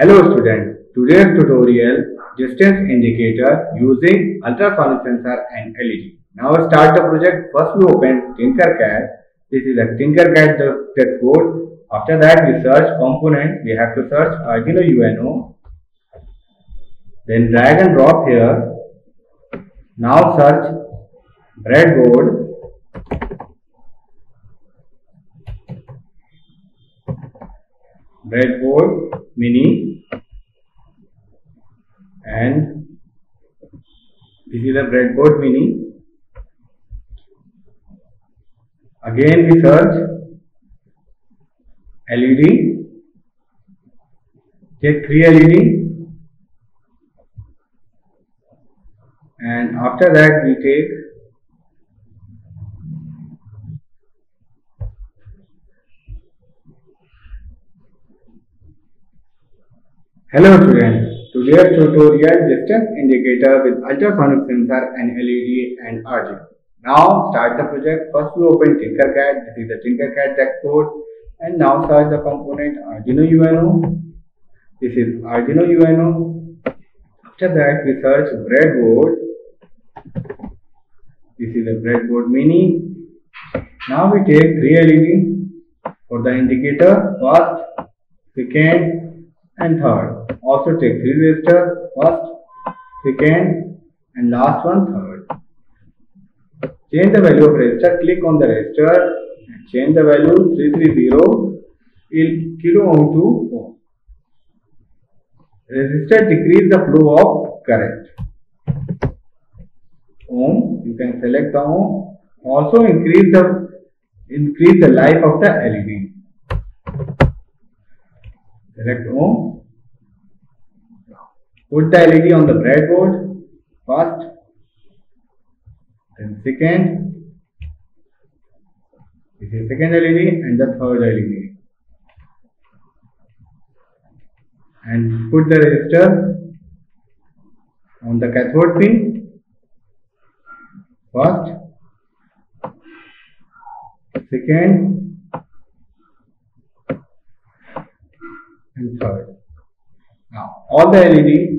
Hello students, today's tutorial distance indicator using ultrasonic sensor and LED. Now start the project. First we open Tinkercad. This is a Tinkercad dashboard. After that we search component. We have to search Arduino UNO. Then drag and drop here. Now search breadboard. Breadboard mini. And this is a breadboard mini. Again we search LED. Check 3 LED. And after that we take Hello students. Today's tutorial distance indicator with ultrasonic sensor and LED and Arduino. Now start the project. First we open Tinkercad. This is the Tinkercad dashboard, and now search the component Arduino UNO. This is Arduino UNO. After that we search breadboard. This is a breadboard mini. Now we take 3 LED for the indicator, first, second and third. Also take 3 resistors, first, second and last one, third. Change the value of resistor, click on the resistor and change the value 330 kilo ohm to ohm. Resistor decrease the flow of current. Ohm, you can select the ohm. Also increase the life of the LED. Select ohm. Put the LED on the breadboard, first, then second, this is second LED and the third LED, and put the resistor on the cathode pin, first, second and third. Now all the LED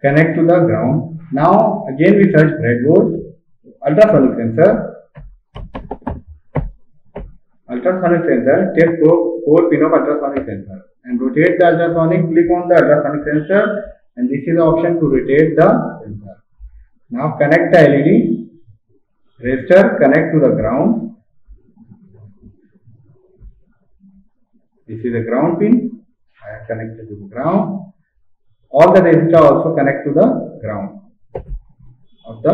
connect to the ground. Now again we search breadboard, ultrasonic sensor. Ultrasonic sensor, take 4 pin of ultrasonic sensor and rotate the ultrasonic, click on the ultrasonic sensor and this is the option to rotate the sensor. Now connect the LED, resistor connect to the ground. This is the ground pin. I have connected to the ground. All the resistor also connect to the ground of the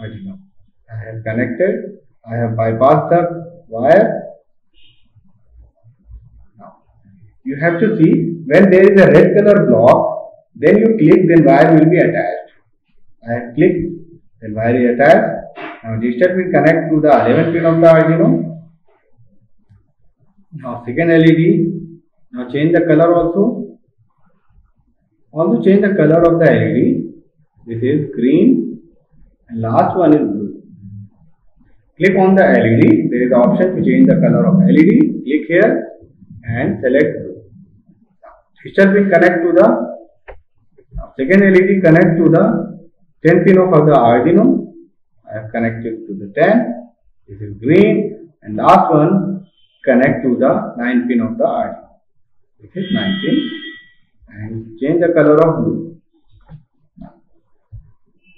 Arduino. I have connected. I have bypassed the wire. Now you have to see when there is a red color block, then you click, then wire will be attached. I have clicked, then wire is attached. Now resistor will connect to the 11th pin of the Arduino. Now second LED. Now change the color also. Also change the color of the LED. This is green and last one is blue. Click on the LED. There is the option to change the color of LED. Click here and select blue. Resistor will connect to the second LED. Connect to the 10 pin of the Arduino. I have connected to the 10. This is green and last one connect to the 9 pin of the Arduino. This is 19 and change the color of blue.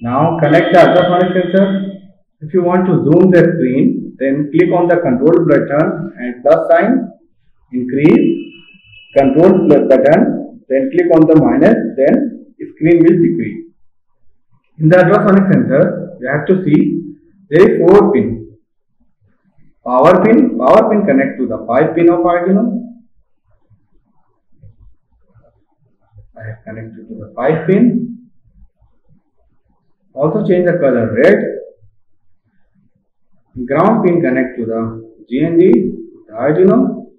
Now connect the ultrasonic sensor. If you want to zoom the screen, then click on the control button and plus sign, increase, control plus button, then click on the minus, then screen will decrease. In the ultrasonic sensor, you have to see there is 4 pins. Power pin connect to the 5 pin of Arduino. I have connected to the 5 pin. Also change the color red. Ground pin connect to the GND, the Arduino.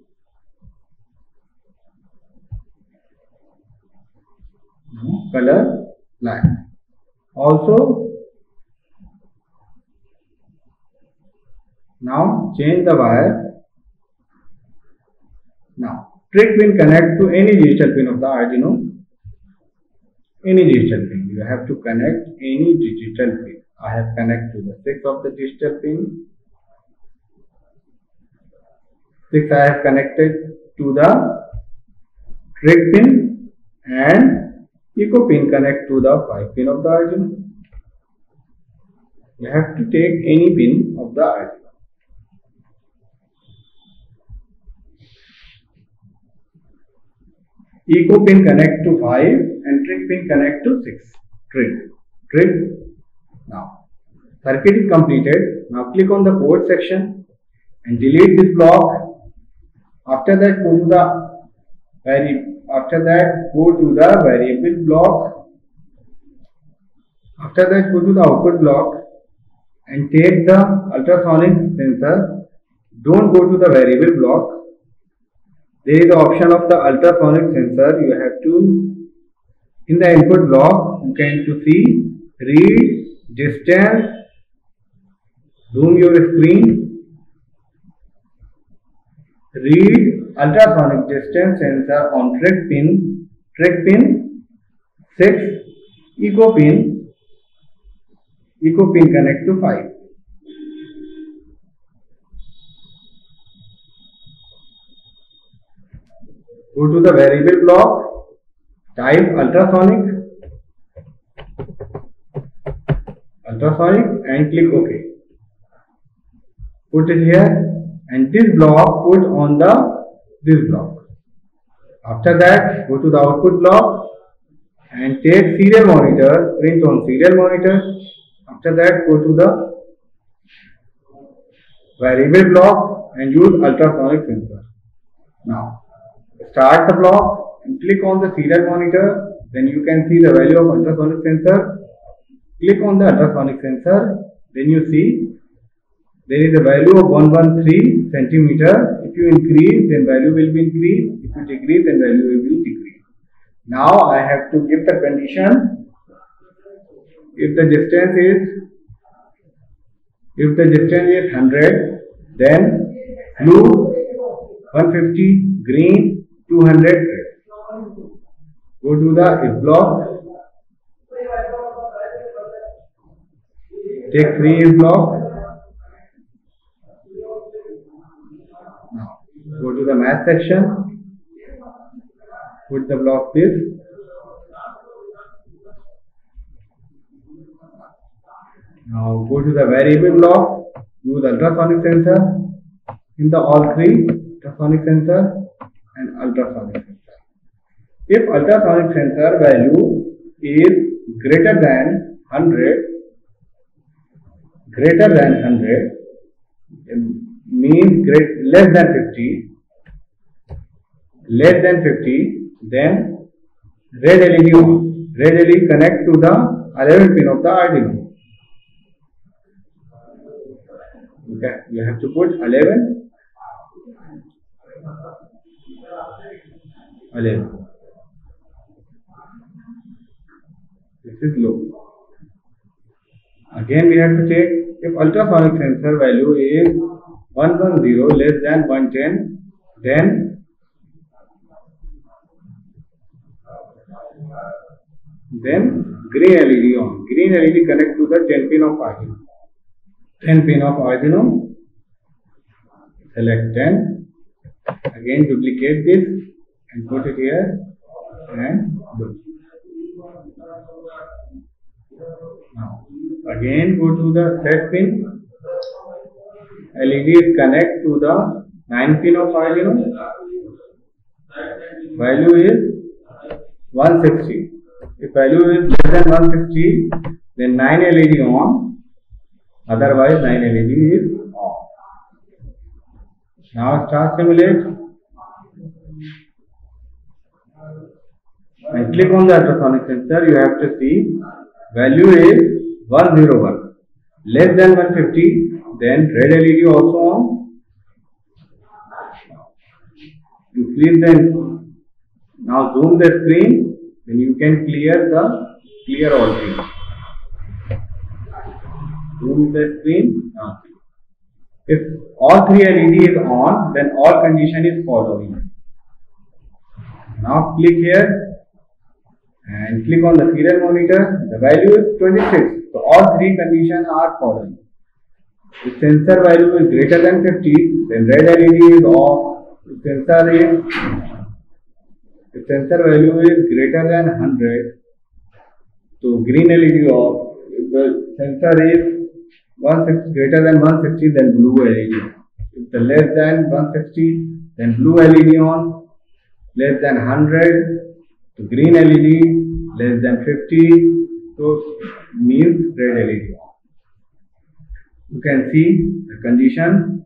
No, color black. Also now change the wire. Now Strict pin connect to any digital pin of the Arduino. Any digital pin. You have to connect any digital pin. I have connected to the 6 of the digital pin. 6 I have connected to the trick pin, and eco pin connect to the 5 pin of the Arduino. You have to take any pin of the Arduino. Eco pin connect to 5 and trick pin connect to 6. Trick. Now, circuit is completed. Now click on the code section and delete this block. After that, go to the variable block. After that, go to the output block and take the ultrasonic sensor. Don't go to the variable block. There is the option of the ultrasonic sensor. You have to, in the input block, you can to see read, distance, zoom your screen, read ultrasonic distance sensor on trick pin 6, eco pin connect to 5. Go to the variable block, type ultrasonic and click OK. Put it here and this block put on this block. After that, go to the output block and take serial monitor, print on serial monitor. After that, go to the variable block and use ultrasonic sensor. Now, start the block and click on the serial monitor. Then you can see the value of ultrasonic sensor. Click on the ultrasonic sensor. Then you see there is a value of 113 centimeter. If you increase, then value will be increased. If you decrease, then value will be decreased. Now I have to give the condition. If the distance is 100, then blue 150, green 200. Go to the if block, take 3 if block. Now go to the math section, put the block this. Now go to the variable block, use ultrasonic sensor in the all 3, ultrasonic sensor and ultrasonic sensor. If ultrasonic sensor value is greater than 100, means less than 50, then red LED connect to the 11th pin of the Arduino. Okay, you have to put 11. This is low. Again, we have to take if ultrasonic sensor value is 110 less than 110, then green LED on. Green LED connect to the 10 pin of Arduino. 10 pin of Arduino. Select 10. Again, duplicate this. And put it here and do. Now again go to the set pin. LED connect to the 9 pin of Arduino. Value is 160. If value is less than 160, then 9 LED on. Otherwise 9 LED is off. Now start simulate. And click on the ultrasonic sensor. You have to see value is 101, less than 150, then red LED also on. Increase the now zoom the screen, then you can clear all things. Zoom the screen now. If all 3 LED is on, then all condition is following. Now click here and click on the serial monitor. The value is 26. So all three conditions are followed. If sensor value is greater than 50, then red LED is off. If sensor value is greater than 100, so green LED off. If the sensor is greater than 160, then blue LED. If the less than 160, then blue LED on. Less than 100, so green LED. Less than 50, so means red LED on. You can see the condition.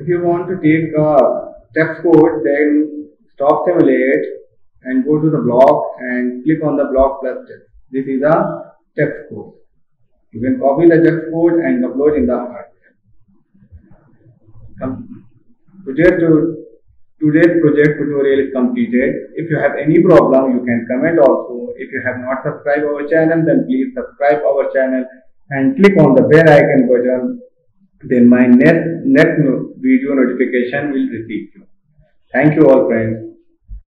If you want to take a steps code, then stop simulate and go to the block and click on the block plus steps. This is a steps code. You can copy the text code and upload in the hardware. Today's project tutorial is completed. If you have any problem, you can comment also. If you have not subscribed our channel, then please subscribe our channel and click on the bell icon button. Then my next video notification will receive you. Thank you all friends.